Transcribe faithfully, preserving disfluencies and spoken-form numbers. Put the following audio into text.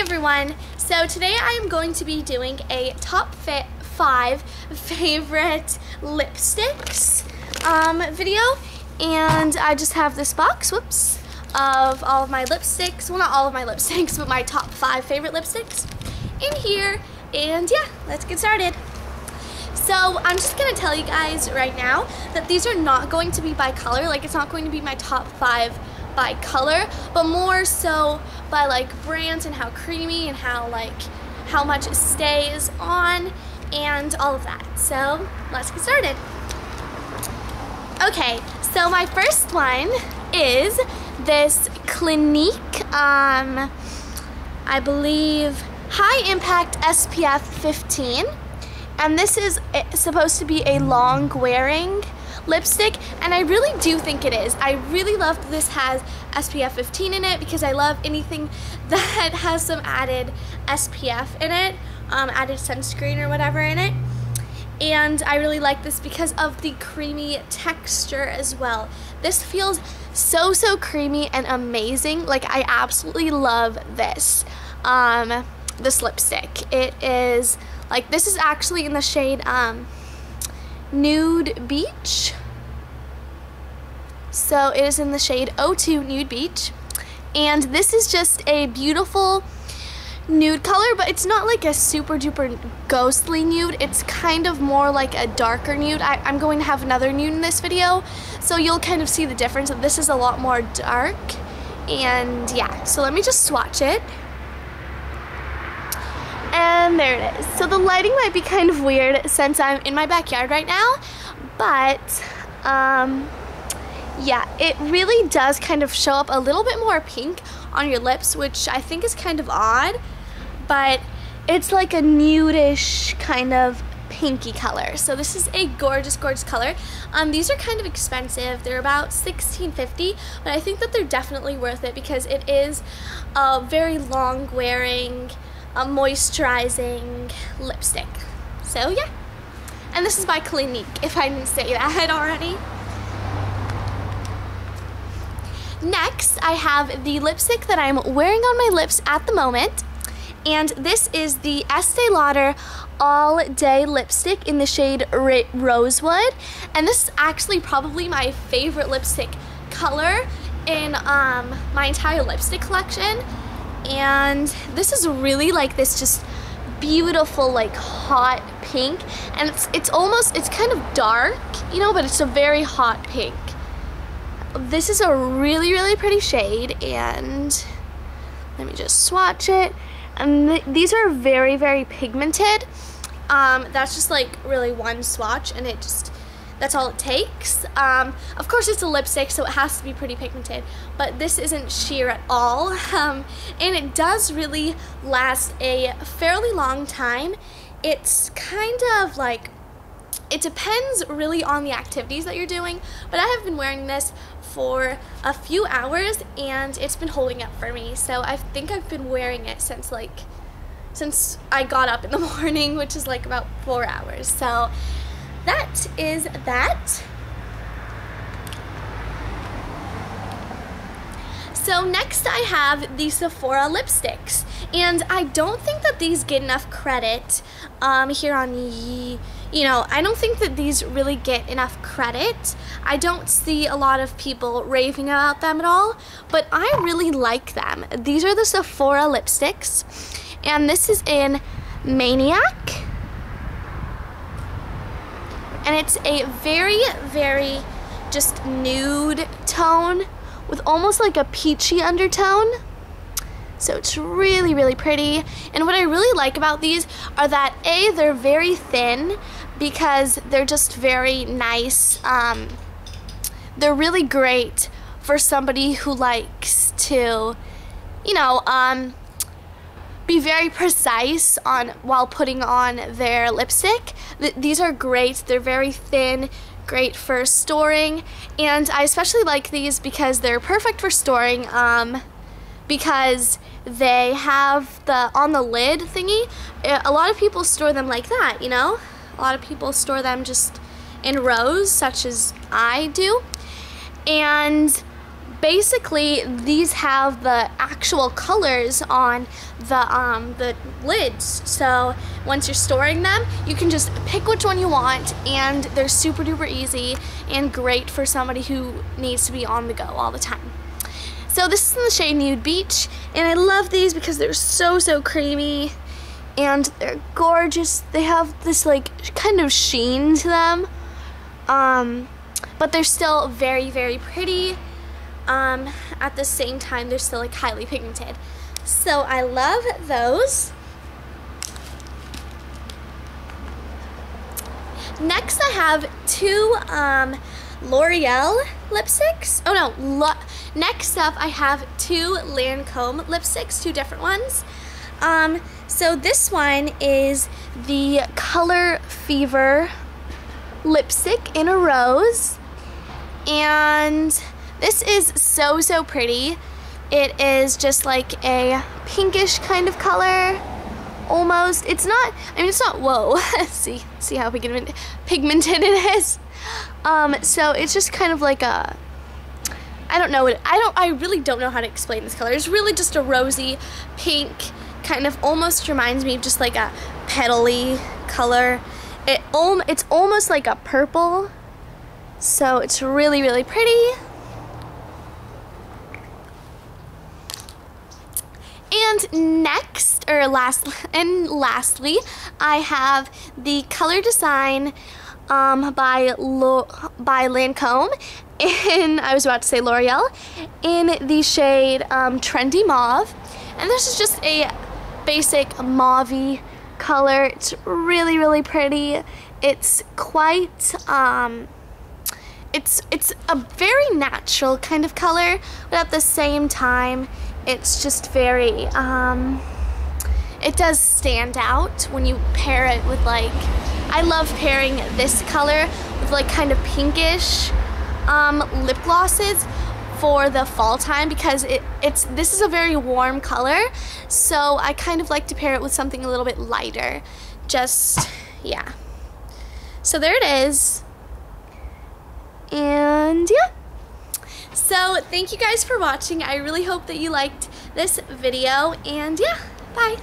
Hey everyone! So today I am going to be doing a top fit five favorite lipsticks um, video, and I just have this box, whoops, of all of my lipsticks. Well, not all of my lipsticks, but my top five favorite lipsticks in here. And yeah, let's get started. So I'm just gonna tell you guys right now that these are not going to be by color. Like, it's not going to be my top five by color, but more so by like brands and how creamy and how like how much it stays on and all of that. So let's get started. Okay, so my first one is this Clinique um, I believe High Impact S P F fifteen, and this is supposed to be a long wearing lipstick, and I really do think it is. I really love that this has S P F fifteen in it, because I love anything that has some added S P F in it, um, added sunscreen or whatever in it. And I really like this because of the creamy texture as well. This feels so, so creamy and amazing. Like, I absolutely love this, um, this lipstick. It is, like, this is actually in the shade, um, Nude Beach. So it is in the shade oh two Nude Beach, and this is just a beautiful nude color, but it's not like a super duper ghostly nude. It's kind of more like a darker nude. I, I'm going to have another nude in this video, so you'll kind of see the difference. This is a lot more dark, and yeah, so let me just swatch it. And there it is. So the lighting might be kind of weird since I'm in my backyard right now, but um, yeah, it really does kind of show up a little bit more pink on your lips, which I think is kind of odd, but it's like a nude-ish kind of pinky color. So this is a gorgeous, gorgeous color. Um, these are kind of expensive. They're about sixteen fifty, but I think that they're definitely worth it because it is a very long-wearing, a moisturizing lipstick. So yeah, and this is by Clinique, if I didn't say that already. Next, I have the lipstick that I'm wearing on my lips at the moment, and this is the Estée Lauder All Day lipstick in the shade Rosewood, and this is actually probably my favorite lipstick color in um, my entire lipstick collection. And this is really like this just beautiful like hot pink, and it's it's almost it's kind of dark, you know, but it's a very hot pink. This is a really, really pretty shade, and let me just swatch it. And th these are very, very pigmented. Um, that's just like really one swatch, and it just that's all it takes. Um, of course, it's a lipstick, so it has to be pretty pigmented, but this isn't sheer at all. Um, and it does really last a fairly long time. It's kind of like, it depends really on the activities that you're doing, but I have been wearing this for a few hours and it's been holding up for me. So I think I've been wearing it since like, since I got up in the morning, which is like about four hours. So that is that. So next I have the Sephora lipsticks, and I don't think that these get enough credit um, here on the, you know, I don't think that these really get enough credit. I don't see a lot of people raving about them at all, but I really like them. These are the Sephora lipsticks, and this is in Maniac. And it's a very, very just nude tone with almost like a peachy undertone. So it's really, really pretty. And what I really like about these are that A, they're very thin because they're just very nice. Um, they're really great for somebody who likes to, you know, um, be very precise on while putting on their lipstick. Th these are great. They're very thin, great for storing, and I especially like these because they're perfect for storing um, because they have the on the lid thingy. A lot of people store them like that, you know? A lot of people store them just in rows, such as I do, and basically these have the actual colors on the um, the lids, so once you're storing them you can just pick which one you want, and they're super duper easy and great for somebody who needs to be on the go all the time. So this is in the shade Nude Beach, and I love these because they're so so creamy and they're gorgeous. They have this like kind of sheen to them, um, but they're still very very pretty. Um, at the same time, they're still like highly pigmented. So I love those. Next I have two um, L'Oreal lipsticks. Oh no, Lo next up I have two Lancôme lipsticks, two different ones. Um, so this one is the Color Fever lipstick in a rose, and this is so, so pretty. It is just like a pinkish kind of color, almost. It's not, I mean, it's not, whoa, see, see how pigment, pigmented it is? Um, so it's just kind of like a, I don't know, I don't, I really don't know how to explain this color. It's really just a rosy pink, kind of almost reminds me of just like a petal-y color. It, it's almost like a purple, so it's really, really pretty. And next, or last, and lastly, I have the Color Design um, by Lo, by Lancôme, and I was about to say L'Oreal, in the shade um, Trendy Mauve. And this is just a basic mauve-y color. It's really, really pretty. It's quite, um, it's it's a very natural kind of color, but at the same time, it's just very, um, it does stand out when you pair it with like, I love pairing this color with like kind of pinkish um, lip glosses for the fall time, because it, it's, this is a very warm color, so I kind of like to pair it with something a little bit lighter, just, yeah. So there it is, and yeah. So thank you guys for watching. I really hope that you liked this video, and yeah, bye.